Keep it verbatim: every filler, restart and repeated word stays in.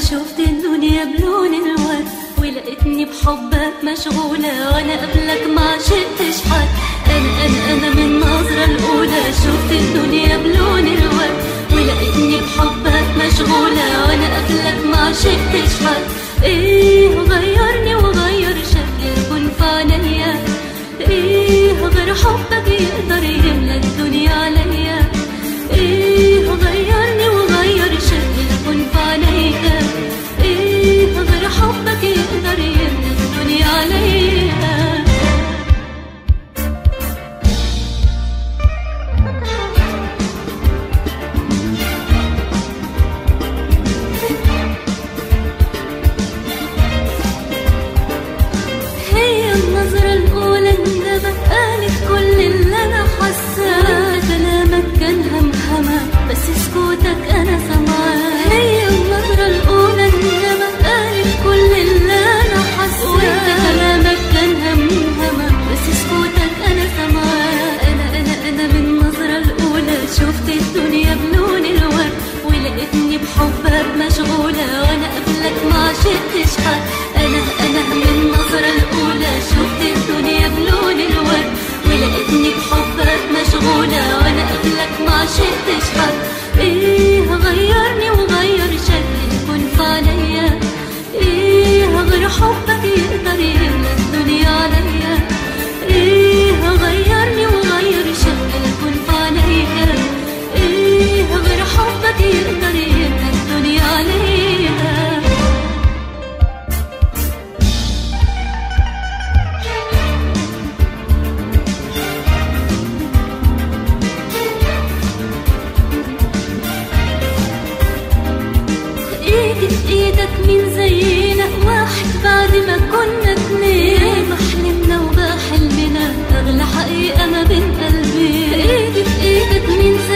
شفت الدنيا بلون الورد ولقيتني بحبك مشغولة وانا قبلك ما عشقتش حد. انا انا انا من النظرة الاولى شفت الدنيا بلون الورد ولقيتني بحبك مشغولة وانا قبلك ما عشقتش حد. ايه غيرني وغير شكلي كن في عينيا، ايه غير حبك يقدر يملى الدنيا عليا. ايه غيرني وغير شكلي كن في عينيا، ايه غير حبك يقدر يملى الدنيا عليا. سكوتك أنا سمعان هي النظرة الأولى إنما قالت كل اللي أنا حاساه، وأنت كلامك كان همهمة بس سكوتك أنا سمعان. أنا أنا أنا من النظرة الأولى شفت الدنيا بلون الورد ولقيتني بحبك مشغولة وأنا قبلك ما عشقتش حد. أنا أنا من النظرة الأولى شفت الدنيا بلون الورد ولقيتني بحبك مشغولة وأنا قبلك ما عشقتش حد. ايه غيرني وغير شكلي كن في عينيا، ايه غير حبك يقدر يملى الدنيا عليا. ايه غيرني وغير شكلي كن في عينيا، ايه غير حبك يقدر يملى الدنيا عليا. مين زينا واحد بعد ما كنا اتنين، ما حلمنا وبقى حلمنا أغلى حقيقة ما بين قلبين. ايدي في ايدك مين زينا